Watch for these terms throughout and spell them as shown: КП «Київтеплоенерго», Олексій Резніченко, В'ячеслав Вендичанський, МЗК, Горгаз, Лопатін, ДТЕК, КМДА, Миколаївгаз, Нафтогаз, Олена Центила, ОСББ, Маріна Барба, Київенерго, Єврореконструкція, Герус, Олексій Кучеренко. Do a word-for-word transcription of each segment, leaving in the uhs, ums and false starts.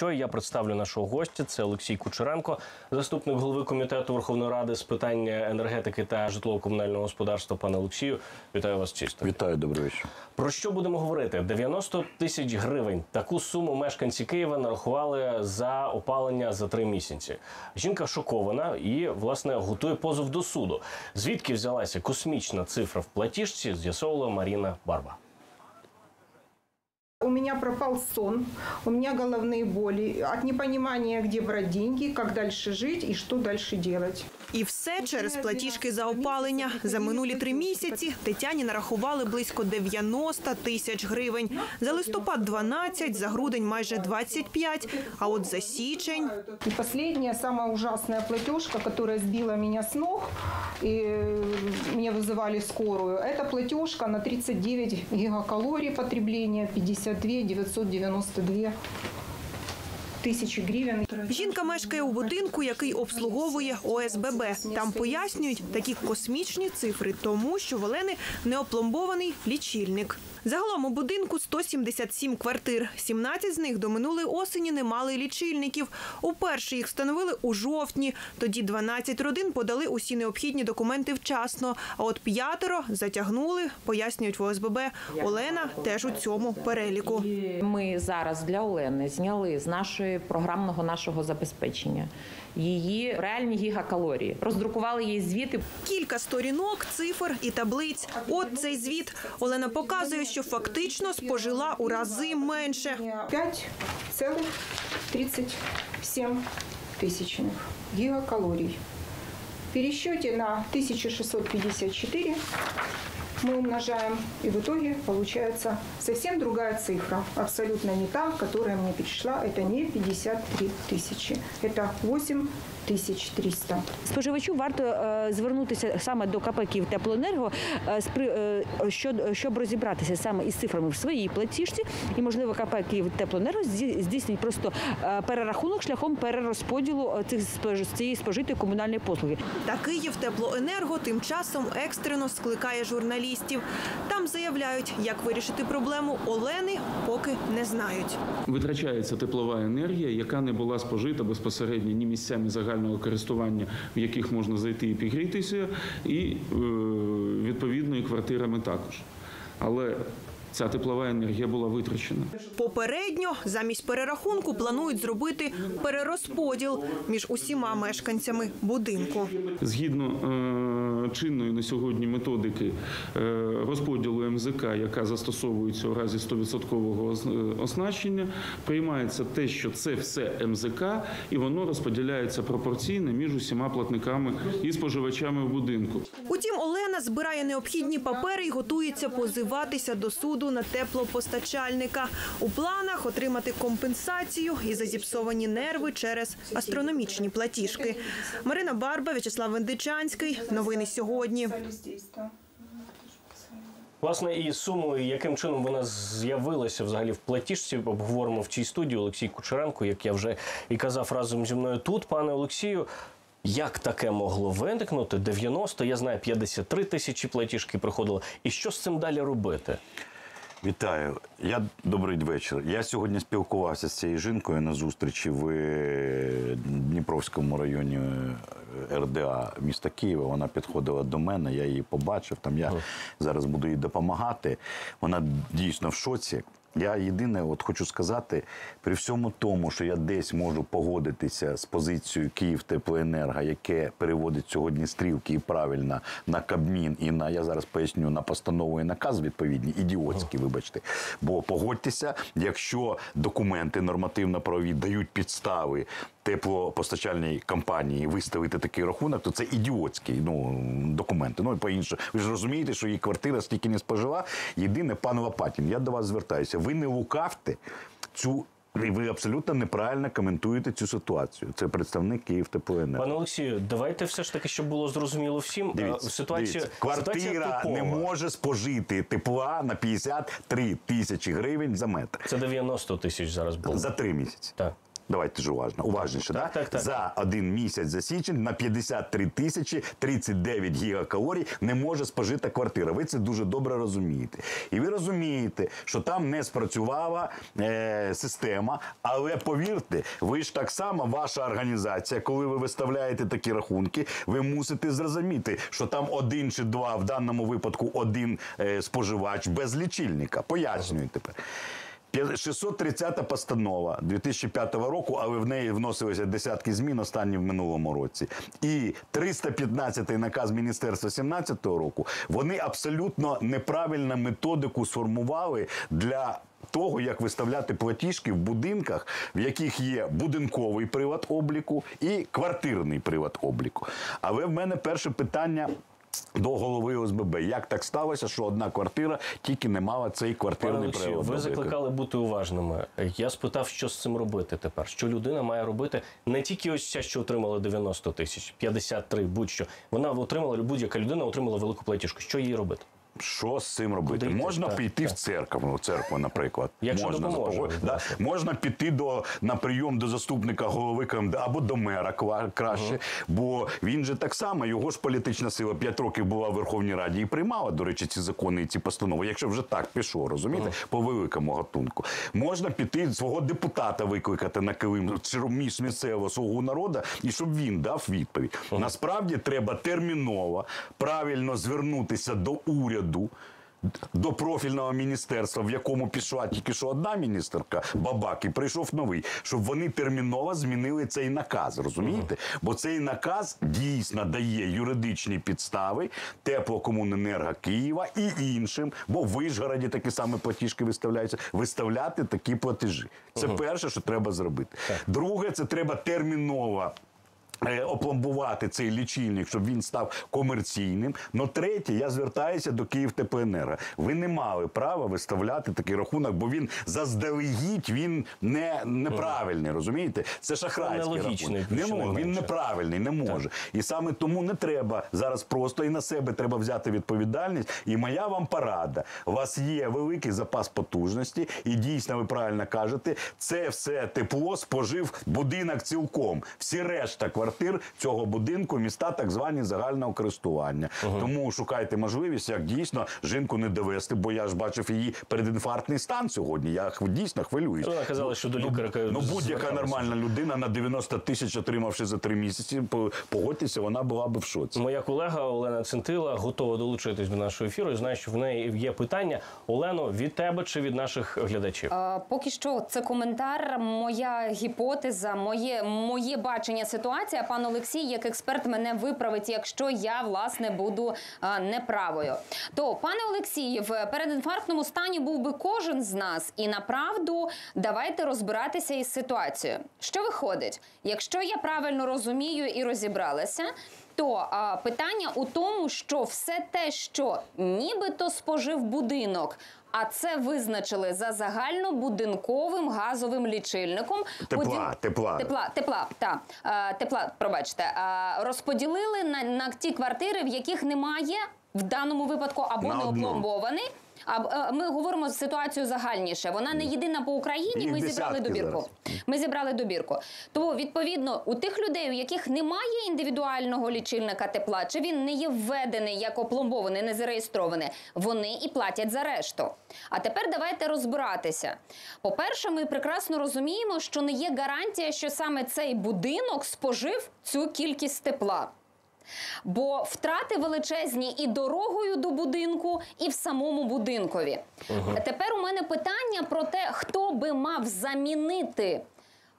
що. Я представлю нашого гостя. Це Олексій Кучеренко, заступник голови Комітету Верховної Ради з питання енергетики та житлово-комунального господарства. Пане Олексію, вітаю вас чисто. Вітаю, добрий вечір. Про що будемо говорити? дев'яносто тисяч гривень. Таку суму мешканці Києва нарахували за опалення за три місяці. Жінка шокована і, власне, готує позов до суду. Звідки взялася космічна цифра в платіжці, з'ясовувала Маріна Барба. У меня пропал сон, у меня головные боли, от непонимания, где брать деньги, как дальше жить и что дальше делать. І все через платіжки за опалення. За минулі три місяці Тетяні нарахували близько дев'яносто тисяч гривень. За листопад – дванадцять, за грудень – майже двадцять п'ять, а от за січень… І остання, найужасна платіжка, яка збила мене з ног, і мене викликали скору, це платіжка на тридцять дев'ять гігакалорій потреблення, п'ятдесят дві тисячі дев'ятсот дев'яносто дві. Жінка мешкає у будинку, який обслуговує О С Б Б. Там пояснюють такі космічні цифри, тому що в Олени неопломбований лічильник. Загалом у будинку сто сімдесят сім квартир. сімнадцять з них до минулої осені не мали лічильників. Уперше їх встановили у жовтні. Тоді дванадцять родин подали усі необхідні документи вчасно. А от п'ятеро затягнули, пояснюють в О С Б Б. Олена теж у цьому переліку. Ми зараз для Олени зняли з нашої програмного нашого забезпечення її реальні гігакалорії. Роздрукували їй звіти. Кілька сторінок, цифр і таблиць. От цей звіт. Олена показує, що фактично спожила у рази менше. п'ять цілих тридцять сім сотих гігакалорій. В пересчеті на тисячу шістсот п'ятдесят чотири ми умножаем, и в итоге получается совсем другая цифра. Абсолютно не та, которая мне пришла. Это не п'ятдесят три тисячі, это вісім тисяч триста. Споживачу варто звернутися саме до К П «Київтеплоенерго», щоб розібратися саме із цифрами в своїй платіжці. І, можливо, К П «Київтеплоенерго» здійснить просто перерахунок шляхом перерозподілу цієї спожитої комунальної послуги. Та «Київтеплоенерго» тим часом екстрено скликає журналістів. Там заявляють, як вирішити проблему Олени, поки не знають. Витрачається теплова енергія, яка не була спожита безпосередньо ні місцями загального користування, в яких можна зайти і підігрітися, і відповідно і квартирами також. Але ця теплова енергія була витрачена. Попередньо замість перерахунку планують зробити перерозподіл між усіма мешканцями будинку. Згідно чинної на сьогодні методики розподілу М З К, яка застосовується у разі сто відсотків оснащення, приймається те, що це все М З К, і воно розподіляється пропорційно між усіма платниками і споживачами в будинку. Утім, Олена збирає необхідні папери і готується позиватися до суду на теплопостачальника. У планах отримати компенсацію і за зіпсовані нерви через астрономічні платіжки. Марина Барба, В'ячеслав Вендичанський. Новини сьогодні. Власне, і суму, і яким чином вона з'явилася взагалі в платіжці, обговоримо в цій студії. Олексій Кучеренко, як я вже і казав, разом зі мною тут. Пане Олексію, як таке могло виникнути? дев'яносто, я знаю, п'ятдесят три тисячі платіжки приходило. І що з цим далі робити? Вітаю. Я, добрий вечір. Я сьогодні спілкувався з цією жінкою на зустрічі в Дніпровському районі Р Д А міста Києва. Вона підходила до мене, я її побачив, там я зараз буду їй допомагати. Вона дійсно в шоці. Я єдине от хочу сказати, при всьому тому, що я десь можу погодитися з позицією «Київтеплоенерго», яке переводить сьогодні стрілки і правильно на Кабмін і на, я зараз поясню, на постанову і наказ відповідні, ідіотські, вибачте. Бо погодьтеся, якщо документи нормативно-правові дають підстави теплопостачальній компанії виставити такий рахунок, то це ідіотські ну, документи. Ну і по-іншому. Ви ж розумієте, що її квартира стільки не спожила. Єдине, пан Лопатін, я до вас звертаюся. Ви не лукавте цю... Ви абсолютно неправильно коментуєте цю ситуацію. Це представник «Київтеплоенерго». Пане Олексію, давайте все ж таки, щоб було зрозуміло всім. Дивіться, ситуація, дивіться. Квартира не може спожити тепла на п'ятдесят три тисячі гривень за метр. Це дев'яносто тисяч зараз було. За три місяці. Так. давайте ж уважно, уважніше, так, да? так, так, за один місяць, за січень, на п'ятдесят три тисячі тридцять дев'ять гігакалорій не може спожита квартира. Ви це дуже добре розумієте. І ви розумієте, що там не спрацювала е, система, але повірте, ви ж так само, ваша організація, коли ви виставляєте такі рахунки, ви мусите зрозуміти, що там один чи два, в даному випадку один е, споживач без лічильника. Пояснюю тепер. шістсот тридцята постанова дві тисячі п'ятого року, але в неї вносилися десятки змін, останні в минулому році. І триста п'ятнадцятий наказ Міністерства дві тисячі сімнадцятого року, вони абсолютно неправильну методику сформували для того, як виставляти платіжки в будинках, в яких є будинковий прилад обліку і квартирний прилад обліку. Але в мене перше питання до голови ОСББ. Як так сталося, що одна квартира тільки не мала цей квартирний прилад? Ви закликали бути уважними. Я спитав, що з цим робити тепер. Що людина має робити? Не тільки ось ця, що отримала дев'яносто тисяч, п'ятдесят три, будь-що. Вона отримала, будь-яка людина отримала велику платіжку. Що їй робити? Що з цим робити? Куди можна йти? піти так, в церкву, в церкву, наприклад. Якщо можна, допоможе, да? можна піти до, на прийом до заступника голови КМДА або до мера краще, угу. бо він же так само, його ж політична сила п'ять років була в Верховній Раді і приймала, до речі, ці закони і ці постанови. Якщо вже так пішло, розумієте, угу. по великому гатунку. Можна піти свого депутата викликати на килим, між місцевого «Слугу народу», і щоб він дав відповідь. Угу. Насправді треба терміново, правильно звернутися до уряду, до профільного міністерства, в якому пішла тільки що одна міністерка, Бабак, і прийшов новий, щоб вони терміново змінили цей наказ, розумієте? Uh-huh. Бо цей наказ дійсно дає юридичні підстави Теплокомуненерго Києва і іншим, бо в Вишгороді такі самі платіжки виставляються, виставляти такі платежі. Це uh-huh. перше, що треба зробити. Так. Друге, це треба терміново опломбувати цей лічильник, щоб він став комерційним. Но третє, я звертаюся до «Київтеплоенерго». Ви не мали права виставляти такий рахунок, бо він заздалегідь, він не, неправильний, розумієте? Це шахрайський рахунок. Не мож, він неправильний, не може. Так. І саме тому не треба зараз просто, і на себе треба взяти відповідальність. І моя вам порада. У вас є великий запас потужності, і дійсно, ви правильно кажете, це все тепло спожив будинок цілком. Всі решта квартир квартир цього будинку, міста так звані загального користування. Угу. Тому шукайте можливість, як дійсно жінку не довести, бо я ж бачив її передінфарктний стан сьогодні, я дійсно хвилююсь. Вона казала, що до лікаря... Ну, ну будь-яка нормальна людина на дев'яносто тисяч, отримавши за три місяці, погодьтеся, вона була б в шоці. Моя колега Олена Центила готова долучитись до нашого ефіру і знає, що в неї є питання. Олено, від тебе чи від наших глядачів? А, поки що це коментар, моя гіпотеза, моє, моє бачення ситуації. А пан Олексій, як експерт, мене виправить, якщо я, власне, буду а, неправою. То, пане Олексій, в передінфарктному стані був би кожен з нас. І, направду, давайте розбиратися із ситуацією. Що виходить? Якщо я правильно розумію і розібралася, то а, питання у тому, що все те, що нібито спожив будинок, а це визначили за загальнобудинковим газовим лічильником. Тепла, Один... тепла. Тепла, тепла, та, а, тепла, пробачте. А, розподілили на, на ті квартири, в яких немає, в даному випадку, або на не опломбований. А ми говоримо з ситуацією загальніше. Вона не єдина по Україні, ми зібрали добірку. Зараз. Ми зібрали добірку. Тому, відповідно, у тих людей, у яких немає індивідуального лічильника тепла, чи він не є введений як опломбований, не зареєстрований, вони і платять за решту. А тепер давайте розбиратися. По-перше, ми прекрасно розуміємо, що не є гарантія, що саме цей будинок спожив цю кількість тепла. Бо втрати величезні і дорогою до будинку, і в самому будинкові. Ага. Тепер у мене питання про те, хто би мав замінити,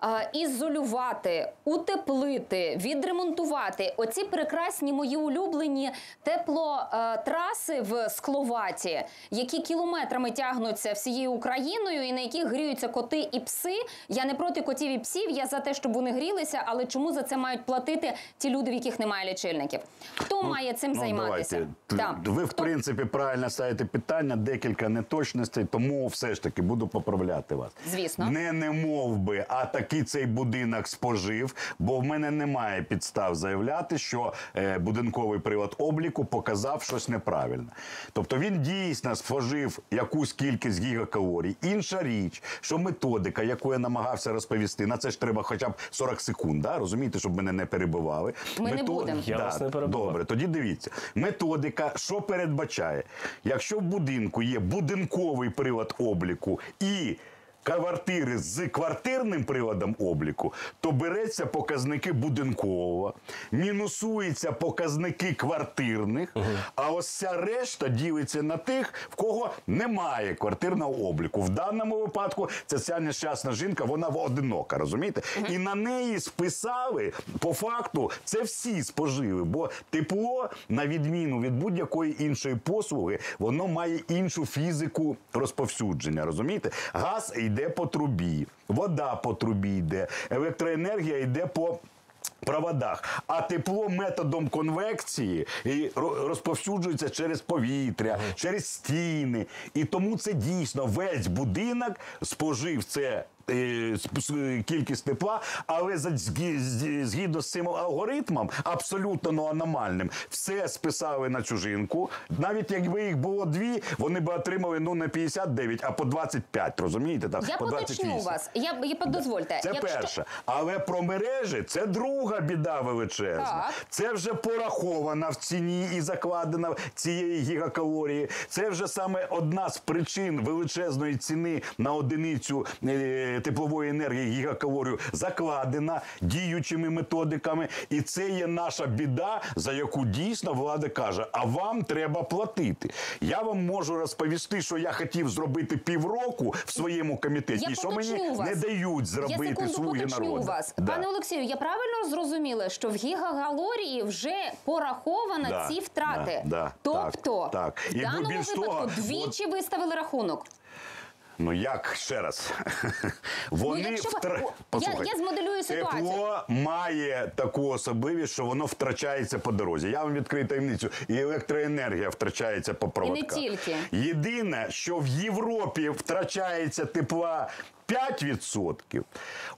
а, ізолювати, утеплити, відремонтувати оці прекрасні мої улюблені теплотраси в Скловаті, які кілометрами тягнуться всією Україною і на яких гріються коти і пси. Я не проти котів і псів, я за те, щоб вони грілися, але чому за це мають платити ті люди, в яких немає лічильників? Хто ну, має цим ну, займатися? Да. Ви, в Хто? принципі, правильно ставите питання, декілька неточностей, тому все ж таки буду поправляти вас. Звісно. Не немовби, а так який цей будинок спожив, бо в мене немає підстав заявляти, що будинковий прилад обліку показав щось неправильне. Тобто він дійсно спожив якусь кількість гігакалорій. Інша річ, що методика, яку я намагався розповісти, на це ж треба хоча б сорок секунд, да? Розумієте, щоб мене не перебивали. Ми Метод... не будемо. Я да, вас не перебував. Добре, тоді дивіться. Методика, що передбачає? Якщо в будинку є будинковий прилад обліку і квартири з квартирним приладом обліку, то береться показники будинкового, мінусуються показники квартирних, угу. а ось ця решта ділиться на тих, в кого немає квартирного обліку. В даному випадку це ця нещасна жінка, вона одинока, розумієте? Угу. І на неї списали, по факту, це всі спожили, бо тепло, на відміну від будь-якої іншої послуги, воно має іншу фізику розповсюдження, розумієте? Газ і йде по трубі, вода по трубі йде, електроенергія йде по проводах, а тепло методом конвекції розповсюджується через повітря, через стіни. І тому це дійсно весь будинок спожив це кількість тепла, але згідно з цим алгоритмом, абсолютно ну, аномальним, все списали на цю жінку. Навіть якби їх було дві, вони б отримали ну, не п'ятдесят дев'ять, а по двадцять п'ять, розумієте? Так? Я по поточню вас, я, я дозвольте. Це якщо... перше. Але про мережі це друга біда величезна. Так. Це вже порахована в ціні і закладена цієї гігакалорії. Це вже саме одна з причин величезної ціни на одиницю теплової енергії, гігакалорію, закладена діючими методиками. І це є наша біда, за яку дійсно влада каже, а вам треба платити. Я вам можу розповісти, що я хотів зробити півроку в своєму комітеті, я і що мені вас. не дають зробити "Слуги народу". Вас. Да. Пане Олексію, я правильно зрозуміла, що в гігакалорії вже пораховано да. ці втрати? Да. Да. Тобто, так. Так. в даному і випадку того, двічі от... виставили рахунок? Ну як, ще раз, вони ну, якщо... втра... Послухай, я, я змоделюю ситуацію. Тепло має таку особливість, що воно втрачається по дорозі. Я вам відкрию таємницю, і електроенергія втрачається по проводках. І не тільки. Єдине, що в Європі втрачається тепла п'ять відсотків,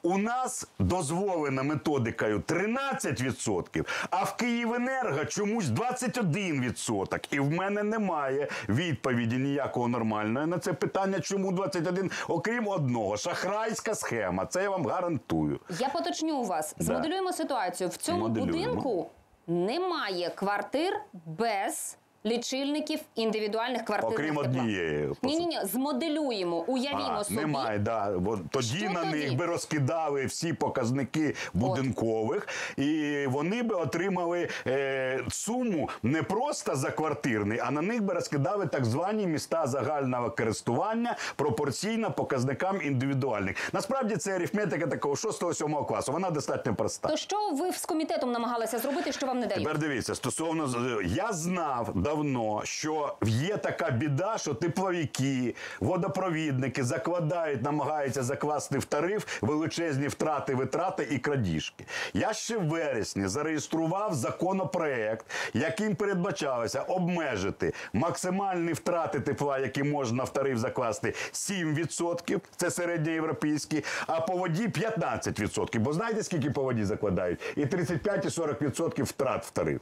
у нас дозволена методикою тринадцять відсотків, а в Київенерго чомусь двадцять один відсоток. І в мене немає відповіді ніякого нормального на це питання, чому двадцять один, окрім одного. Шахрайська схема, це я вам гарантую. Я поточню вас. Змоделюємо да. ситуацію. В цьому Моделюємо. будинку немає квартир без... лічильників індивідуальних квартирних тепла. Окрім однієї. Ні-ні-ні, змоделюємо, уявімо а, собі. Немає, да. Бо тоді Що на тоді? них би розкидали всі показники будинкових, От. і вони би отримали е, суму не просто за квартирний, а на них би розкидали так звані міста загального користування пропорційно показникам індивідуальних. Насправді це арифметика такого шостого-сьомого класу, вона достатньо проста. То що ви з комітетом намагалися зробити, що вам не дають? Тепер дивіться, стосовно, я знав, давно, що є така біда, що тепловики, водопровідники закладають, намагаються закласти в тариф величезні втрати, витрати і крадіжки. Я ще в вересні зареєстрував законопроект, яким передбачалося обмежити максимальні втрати тепла, які можна в тариф закласти, сім відсотків, це середньоєвропейські, а по воді п'ятнадцять відсотків, бо знаєте, скільки по воді закладають? І тридцять п'ять і сорок відсотків втрат в тариф.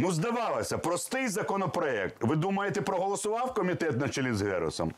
Ну, здавалося, простий законопроєкт. Ви думаєте, проголосував комітет на чолі з Герусом?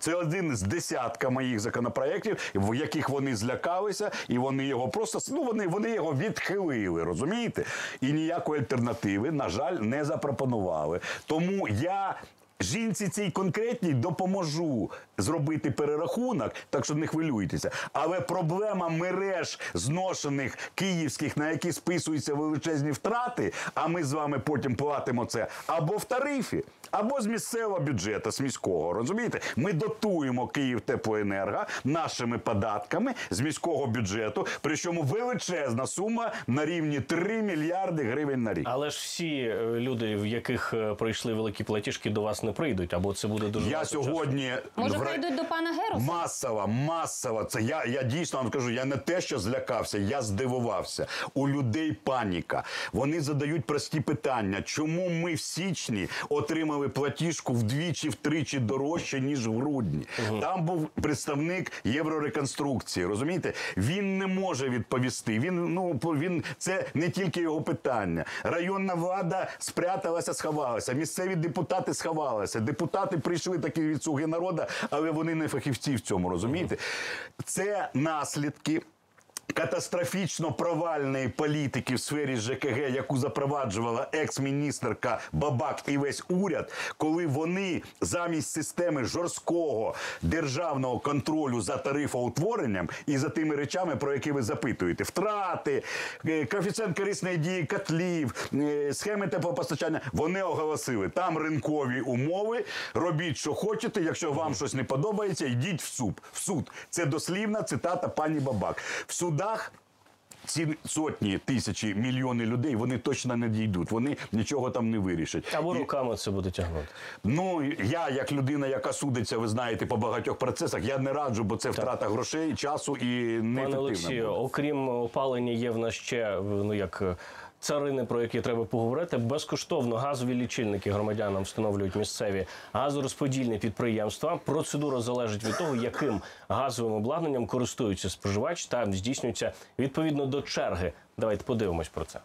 Це один з десятка моїх законопроєктів, в яких вони злякалися, і вони його просто, ну, вони, вони його відхилили, розумієте? І ніякої альтернативи, на жаль, не запропонували. Тому я... жінці цій конкретній допоможу зробити перерахунок, так що не хвилюйтеся. Але проблема мереж зношених київських, на які списуються величезні втрати, а ми з вами потім платимо це або в тарифі, або з місцевого бюджету, з міського, розумієте? Ми дотуємо Київтеплоенерго нашими податками з міського бюджету, причому величезна сума на рівні три мільярди гривень на рік. Але ж всі люди, в яких пройшли великі платіжки, до вас не не прийдуть, або це буде дуже я сьогодні. Може, прийдуть до пана Геруса? Масово, масово. Це я, я дійсно вам кажу, я не те, що злякався, я здивувався. У людей паніка. Вони задають прості питання. Чому ми в січні отримали платіжку вдвічі, втричі дорожче, ніж в грудні? Угу. Там був представник Єврореконструкції, розумієте? Він не може відповісти. Він, ну, він, це не тільки його питання. Районна влада спряталася, сховалася. Місцеві депутати сховалися. Депутати прийшли такі від «Слуги народу», але вони не фахівці в цьому, розумієте? Це наслідки катастрофічно провальної політики в сфері ЖКГ, яку запроваджувала екс-міністерка Бабак і весь уряд, коли вони замість системи жорсткого державного контролю за тарифоутворенням і за тими речами, про які ви запитуєте, втрати, коефіцієнт корисної дії котлів, схеми теплопостачання, вони оголосили, там ринкові умови, робіть, що хочете, якщо вам щось не подобається, йдіть в суд. В суд. Це дослівна цитата пані Бабак. В суд Дах, ці сотні, тисячі, мільйони людей, вони точно не дійдуть. Вони нічого там не вирішать. Або і... руками це буде тягнути. Ну, я, як людина, яка судиться, ви знаєте, по багатьох процесах, я не раджу, бо це так. втрата грошей, часу і неефективно. Пане Олексію, окрім опалення, є в нас ще, ну, як... царини, про які треба поговорити. Безкоштовно газові лічильники громадянам встановлюють місцеві газорозподільні підприємства. Процедура залежить від того, яким газовим обладнанням користується споживач та здійснюється відповідно до черги. Давайте подивимось про це.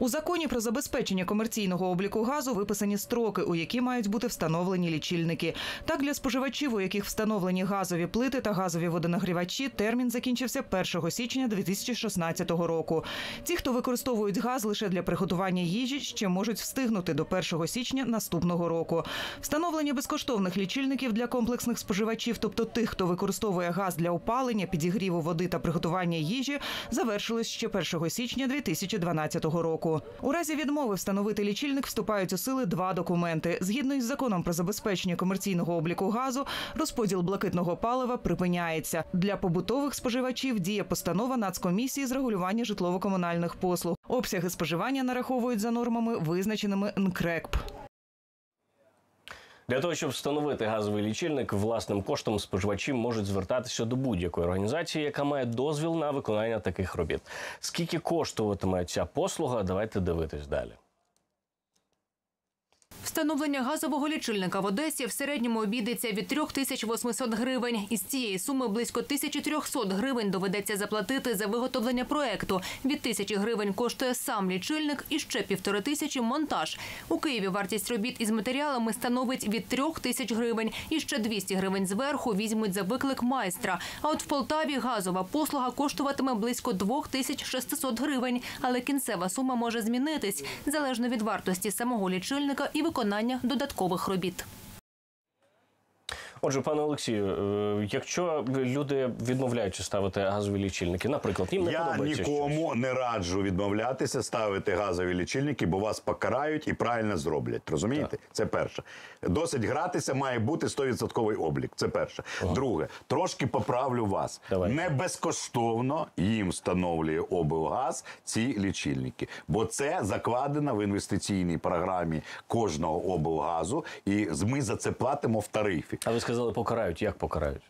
У законі про забезпечення комерційного обліку газу виписані строки, у які мають бути встановлені лічильники. Так, для споживачів, у яких встановлені газові плити та газові водонагрівачі, термін закінчився першого січня дві тисячі шістнадцятого року. Ті, хто використовують газ лише для приготування їжі, ще можуть встигнути до першого січня наступного року. Встановлення безкоштовних лічильників для комплексних споживачів, тобто тих, хто використовує газ для опалення, підігріву води та приготування їжі, завершилось ще першого січня дві тисячі дванадцятого року. У разі відмови встановити лічильник вступають у сили два документи. Згідно із законом про забезпечення комерційного обліку газу, розподіл блакитного палива припиняється. Для побутових споживачів діє постанова Нацкомісії з регулювання житлово-комунальних послуг. Обсяги споживання нараховують за нормами, визначеними ен ка ре ка пе. Для того, щоб встановити газовий лічильник, власним коштом споживачі можуть звертатися до будь-якої організації, яка має дозвіл на виконання таких робіт. Скільки коштуватиме ця послуга, давайте дивитись далі. Встановлення газового лічильника в Одесі в середньому обійдеться від трьох тисяч восьмисот гривень. Із цієї суми близько тисячі трьохсот гривень доведеться заплатити за виготовлення проекту. Від тисячі гривень коштує сам лічильник і ще півтори тисячі – монтаж. У Києві вартість робіт із матеріалами становить від трьох тисяч гривень. І ще двісті гривень зверху візьмуть за виклик майстра. А от в Полтаві газова послуга коштуватиме близько двох тисяч шестисот гривень. Але кінцева сума може змінитись, залежно від вартості самого лічильника і виконання додаткових робіт. Отже, пане Олексію, якщо люди відмовляються ставити газові лічильники, наприклад, їм не я подобається щось. Я нікому не раджу відмовлятися ставити газові лічильники, бо вас покарають і правильно зроблять. Розумієте? Так. Це перше. Досить гратися, має бути стовідсотковий облік. Це перше. Ага. Друге, трошки поправлю вас. Давай. Не безкоштовно їм встановлює облгаз ці лічильники, бо це закладено в інвестиційній програмі кожного облгазу, і ми за це платимо в тарифі. А ви сказали, покарають. Як покарають?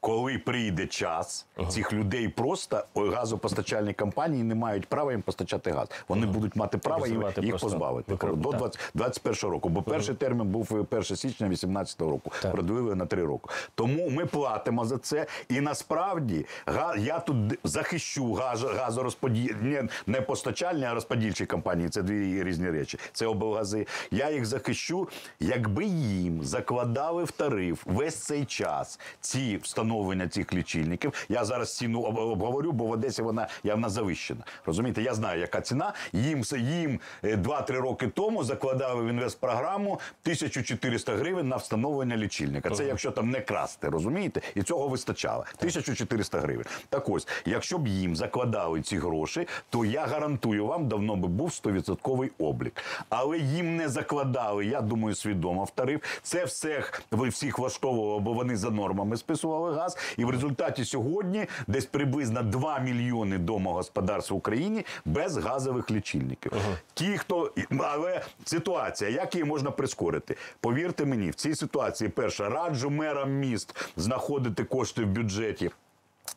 Коли прийде час, ага. цих людей просто газопостачальні компанії не мають права їм постачати газ. Вони ага. будуть мати право їм, їх позбавити викрив, до двадцять першого року. Бо ага. перший термін був першого січня дві тисячі вісімнадцятого року. Так. Продовили на три роки. Тому ми платимо за це. І насправді я тут захищу газ, газорозподільні, не постачальні, а розподільчі компанії. Це дві різні речі. Це облгази. Я їх захищу, якби їм закладали в тариф весь цей час ці встановлення встановлення цих лічильників. Я зараз ціну обговорю, бо в Одесі вона явно завищена. Розумієте, я знаю, яка ціна. Їм, їм два-три роки тому закладали в інвестпрограму тисячу чотириста гривень на встановлення лічильника. Це якщо там не красти, розумієте? І цього вистачало. тисяча чотириста гривень. Так ось, якщо б їм закладали ці гроші, то я гарантую вам, давно би був стовідсотковий облік. Але їм не закладали, я думаю, свідомо в тариф. Це всіх, всіх влаштовувало, бо вони за нормами списували. Миколаївгаз. І в результаті сьогодні десь приблизно два мільйони домогосподарств в Україні без газових лічильників. Ага. Ті, хто... Але ситуація, як її можна прискорити? Повірте мені, в цій ситуації, перше, раджу мерам міст знаходити кошти в бюджеті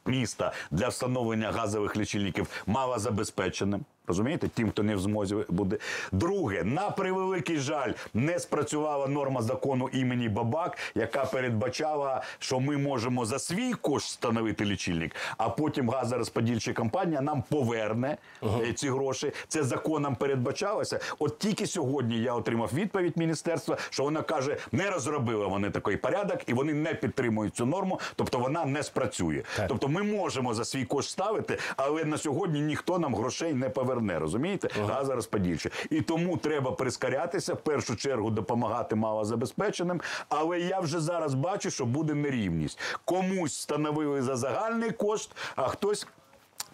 міста для встановлення газових лічильників малозабезпеченим. Розумієте? Тим, хто не в змозі буде. Друге, на превеликий жаль, не спрацювала норма закону імені Бабак, яка передбачала, що ми можемо за свій кошт встановити лічильник, а потім газорозподільча компанія нам поверне ага. ці гроші. Це законом передбачалося. От тільки сьогодні я отримав відповідь міністерства, що вона каже, не розробили вони такий порядок, і вони не підтримують цю норму, тобто вона не спрацює. Так. Тобто ми можемо за свій кошт ставити, але на сьогодні ніхто нам грошей не поверне. Не, розумієте? Ага. Газорозподільче. І тому треба прискорятися, в першу чергу допомагати малозабезпеченим, але я вже зараз бачу, що буде нерівність. Комусь встановили за загальний кошт, а хтось...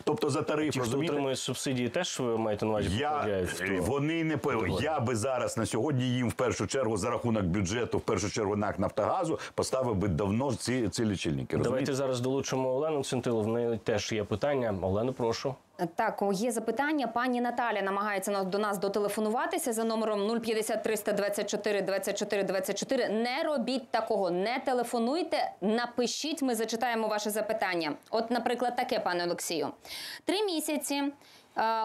Тобто за тариф, ті, розумієте? Ті, хто отримує субсидії, теж ви маєте на увазі? Я, вони не, я би зараз на сьогодні їм в першу чергу за рахунок бюджету, в першу чергу НАК «Нафтогазу» поставив би давно ці, ці лічильники. Розумієте? Давайте зараз долучимо Олену Центилу, в неї теж є питання. Олену, прошу. Так, є запитання. Пані Наталя намагається до нас дотелефонуватися за номером нуль п'ятдесят триста двадцять чотири двадцять чотири двадцять чотири. Не робіть такого, не телефонуйте, напишіть, ми зачитаємо ваше запитання. От, наприклад, таке, пане Олексію. Три місяці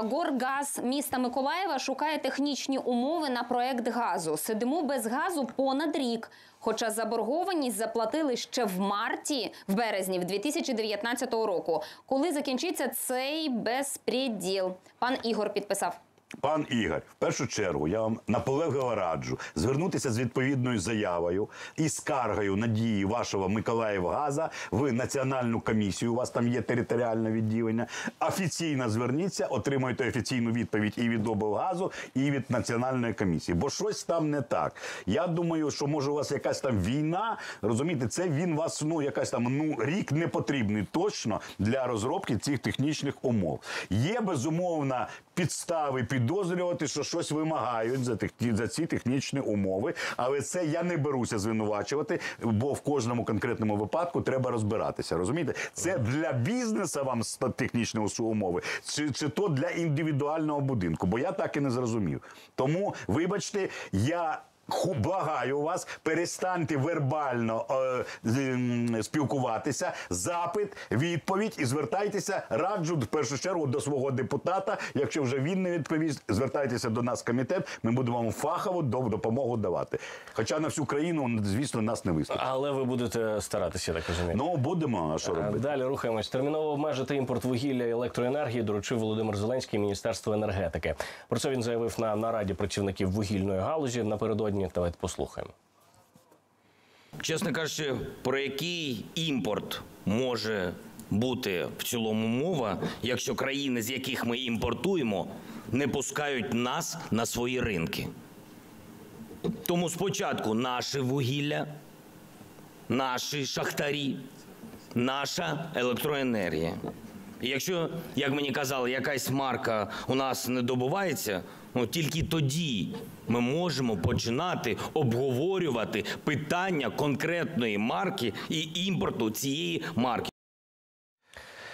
Горгаз міста Миколаєва шукає технічні умови на проект газу. Сидимо без газу понад рік, хоча заборгованість заплатили ще в марті, в березні дві тисячі дев'ятнадцятого року. Коли закінчиться цей безпреділ? Пан Ігор підписав. Пан Ігор, в першу чергу я вам наполегливо раджу звернутися з відповідною заявою і скаргою на дії вашого Миколаївгаза в національну комісію, у вас там є територіальне відділення, офіційно зверніться, отримайте офіційну відповідь і від облгазу, і від національної комісії, бо щось там не так. Я думаю, що може у вас якась там війна, розумієте, це він вас, ну, якась там, ну, рік не потрібний точно для розробки цих технічних умов. Є, безумовно, підстави підозрювати, що щось вимагають за, тех... за ці технічні умови, але це я не беруся звинувачувати, бо в кожному конкретному випадку треба розбиратися, розумієте? Це для бізнесу вам технічні умови, чи, чи то для індивідуального будинку, бо я так і не зрозумів. Тому, вибачте, я... Благаю вас, перестаньте вербально е, спілкуватися, запит, відповідь і звертайтеся, раджу в першу чергу до свого депутата, якщо вже він не відповість, звертайтеся до нас в комітет, ми будемо вам фахову допомогу давати. Хоча на всю країну, звісно, нас не вистачить. Але ви будете старатися, так розумієте? Ну, будемо, а що робити? Далі рухаємось. Терміново обмежити імпорт вугілля і електроенергії доручив Володимир Зеленський Міністерству енергетики. Про це він заявив на нараді працівників вугільної галузі напередодні. Давайте послухаємо. Чесно кажучи, про який імпорт може бути в цілому мова, якщо країни, з яких ми імпортуємо, не пускають нас на свої ринки. Тому спочатку наше вугілля, наші шахтарі, наша електроенергія. І якщо, як мені казали, якась марка у нас не добувається, ну, тільки тоді ми можемо починати обговорювати питання конкретної марки і імпорту цієї марки.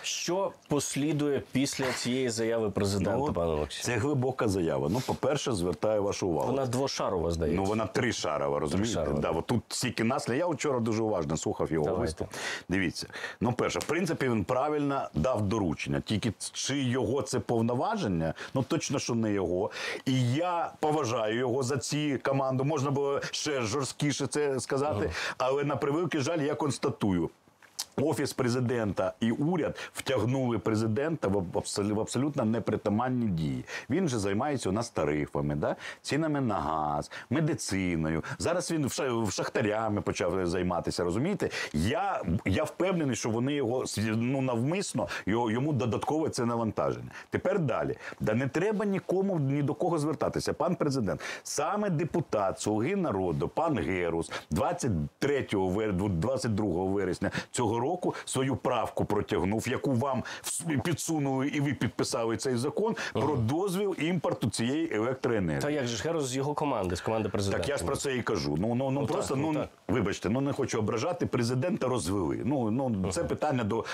Що послідує після цієї заяви президента, ну, пане Олексій? Це глибока заява. Ну, по-перше, звертаю вашу увагу. Вона двошарова, здається. Ну, вона тришарова, розумієте? Тришарова. Да, от тут стільки наслідків. Я вчора дуже уважно слухав його виступ. Дивіться. Ну, перше, в принципі, він правильно дав доручення. Тільки чи його це повноваження? Ну, точно, що не його. І я поважаю його за ці команду. Можна було ще жорсткіше це сказати. Ага. Але, на превеликий жаль, я констатую. Офіс президента і уряд втягнули президента в абсолютно непритаманні дії. Він же займається у нас тарифами, да? Цінами на газ, медициною. Зараз він в шахтарями почав займатися, розумієте? Я, я впевнений, що вони його, ну, навмисно, йому додаткове це навантаження. Тепер далі. Да не треба нікому, ні до кого звертатися. Пан президент, саме депутат «Слуги народу», пан Герус, двадцять третього, двадцять другого вересня цього року року свою правку протягнув, яку вам підсунули і ви підписали цей закон про дозвіл імпорту цієї електроенергії. Та як же ж Герус з його команди, з команди президента. Так я ж про це і кажу. Ну, ну, ну, ну просто, так, ну, так. Вибачте, ну не хочу ображати, президента розвели. Ну, ну це питання до,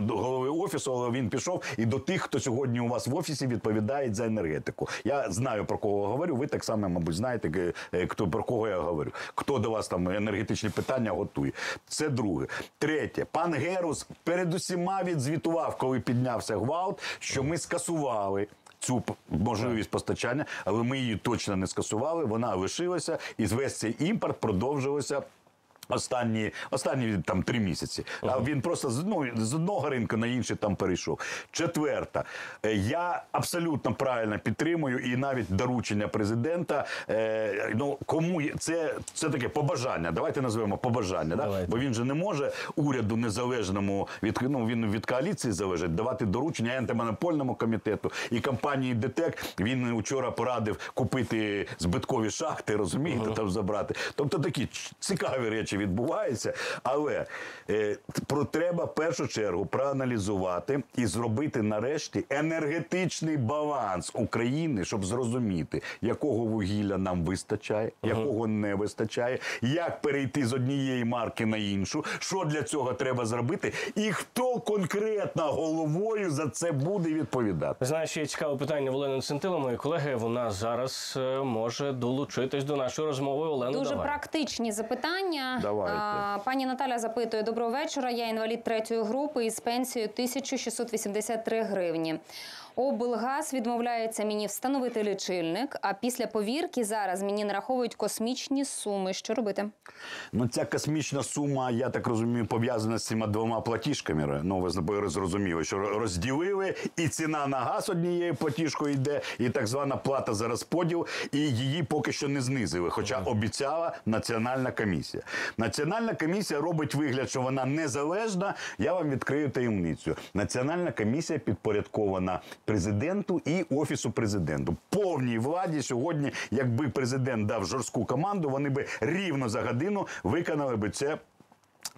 до голови офісу, але він пішов і до тих, хто сьогодні у вас в офісі відповідає за енергетику. Я знаю, про кого говорю, ви так само, мабуть, знаєте, хто, про кого я говорю. Хто до вас там енергетичні питання готує. Це друге. Третє. Пан Герус перед усіма відзвітував, коли піднявся гвалт, що ми скасували цю можливість постачання, але ми її точно не скасували, вона лишилася, і весь цей імпорт продовжувався останні, останні там, три місяці. Uh-huh. А він просто з, ну, з одного ринку на інший там перейшов. Четверта. Я абсолютно правильно підтримую і навіть доручення президента. Е, ну, кому це, це таке побажання. Давайте назвемо побажання. Да? Бо він же не може уряду незалежному, від, ну, він від коаліції залежить, давати доручення антимонопольному комітету. І компанії ДТЕК він вчора порадив купити збиткові шахти, розумієте, uh-huh. там забрати. Тобто такі цікаві речі відбувається, але е, про треба в першу чергу проаналізувати і зробити нарешті енергетичний баланс України, щоб зрозуміти, якого вугілля нам вистачає, uh-huh. якого не вистачає, як перейти з однієї марки на іншу, що для цього треба зробити і хто конкретно головою за це буде відповідати. Знаю, що є цікаве питання в Олени Центила, мої колеги, вона зараз може долучитись до нашої розмови. Олена, дуже давай. Практичні запитання. Давайте. Пані Наталя запитує. Доброго вечора. Я інвалід третьої групи із пенсією тисяча шістсот вісімдесят три гривні. Облгаз відмовляється мені встановити лічильник, а після повірки зараз мені нараховують космічні суми. Що робити? Ну, ця космічна сума, я так розумію, пов'язана з цими двома платіжками. Ну, ви зрозуміли, що розділили, і ціна на газ однією платіжкою йде, і так звана плата за розподіл, і її поки що не знизили, хоча обіцяла Національна комісія. Національна комісія робить вигляд, що вона незалежна. Я вам відкрию таємницю. Національна комісія підпорядкована президенту і Офісу президенту. Повній владі сьогодні, якби президент дав жорстку команду, вони би рівно за годину виконали би це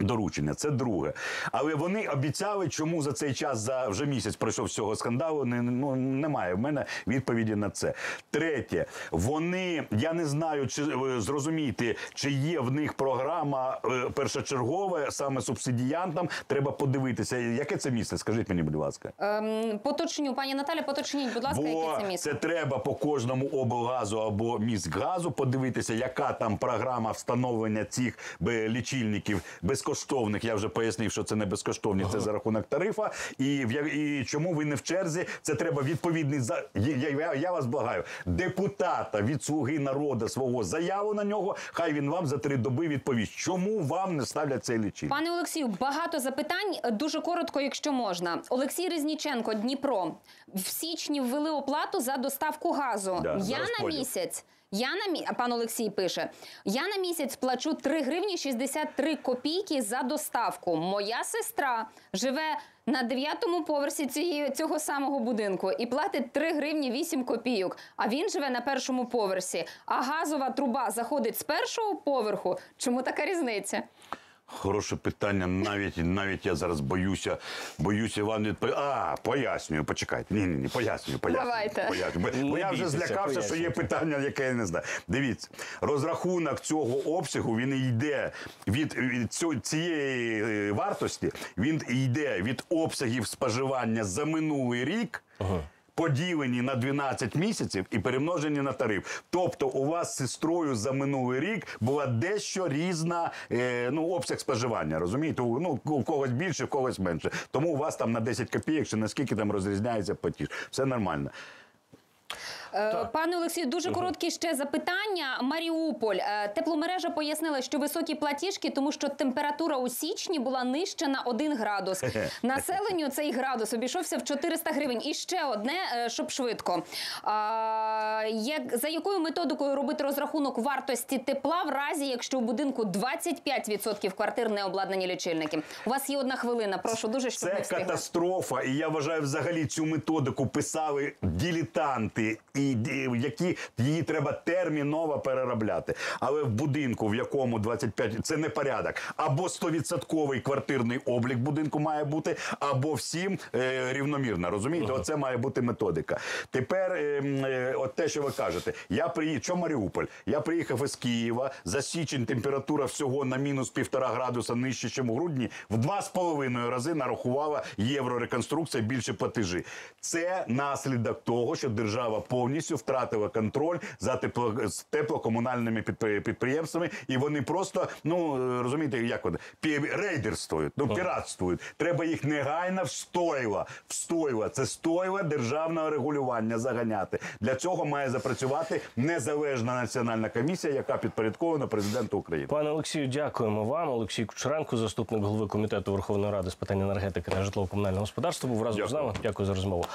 доручення. Це друге. Але вони обіцяли, чому за цей час, за вже місяць пройшов з цього скандалу, не, ну, немає в мене відповіді на це. Третє. Вони, я не знаю, чи зрозуміти, чи є в них програма е, першочергова, саме субсидіянтам, треба подивитися. Яке це місце? Скажіть мені, будь ласка. Ем, поточню, пані Наталі, поточніть, будь ласка, бо яке це місце? Це треба по кожному облгазу або міськгазу подивитися, яка там програма встановлення цих лічильників без безкоштовних, я вже пояснив, що це не безкоштовні, ага. це за рахунок тарифа, і, і чому ви не в черзі, це треба відповідний, за... я, я, я вас благаю, депутата від «Слуги народу» свого заяву на нього, хай він вам за три доби відповість, чому вам не ставлять цей лічильник. Пане Олексію, багато запитань, дуже коротко, якщо можна. Олексій Резніченко, Дніпро, в січні ввели оплату за доставку газу, да, я на місяць. Я на мі... Пан Олексій пише, я на місяць плачу три гривні шістдесят три копійки за доставку. Моя сестра живе на дев'ятому поверсі цієї, цього самого будинку і платить три гривні вісім копійок, а він живе на першому поверсі. А газова труба заходить з першого поверху. Чому така різниця? Хороше питання, навіть навіть я зараз боюся, боюся вам відповідати. А, пояснюю, почекайте. Ні, ні, ні, пояснюю, пояснюю. Давайте. Пояснюю. Бо, бо я вже злякався, що є питання, яке я не знаю. Дивіться, розрахунок цього обсягу, він йде від, від цього, цієї вартості, він йде від обсягів споживання за минулий рік, ага. поділені на дванадцять місяців і перемножені на тариф. Тобто у вас з сестрою за минулий рік була дещо різна е, ну, обсяг споживання, розумієте? Ну, у когось більше, у когось менше. Тому у вас там на десять копійок, чи наскільки там розрізняється платіж. Все нормально. Так. Пане Олексію, дуже короткі ще запитання. Маріуполь. Тепломережа пояснила, що високі платіжки, тому що температура у січні була нижча на один градус. Населенню цей градус обійшовся в чотириста гривень. І ще одне, щоб швидко. За якою методикою робити розрахунок вартості тепла в разі, якщо у будинку двадцять п'ять відсотків квартир не обладнані лічильники? У вас є одна хвилина. Прошу дуже, щоб ми встигли. Це катастрофа. І я вважаю, взагалі цю методику писали дилетанти. і які її треба терміново переробляти. Але в будинку, в якому двадцять п'ять, це не порядок. Або сто відсотків квартирний облік будинку має бути, або всім е, рівномірно. Розумієте, ага. Оце має бути методика. Тепер, е, е, от те, що ви кажете, я приїхав, що Маріуполь? Я приїхав із Києва, за січень температура всього на мінус півтора градуса нижче, ніж у грудні, в два з половиною рази нарахувала Єврореконструкція більше платежі. Це наслідок того, що держава повністю втратила контроль за тепло, теплокомунальними підприємствами, і вони просто, ну, розумієте, як вони, рейдерствують, ну, піратствують. Треба їх негайно в стойло, в стойло, це стойло державного регулювання заганяти. Для цього має запрацювати незалежна національна комісія, яка підпорядкована президенту України. Пане Олексію, дякуємо вам. Олексій Кучеренко, заступник голови Комітету Верховної Ради з питань енергетики та житлово-комунального господарства, був разом з нами. Дякую за розмову.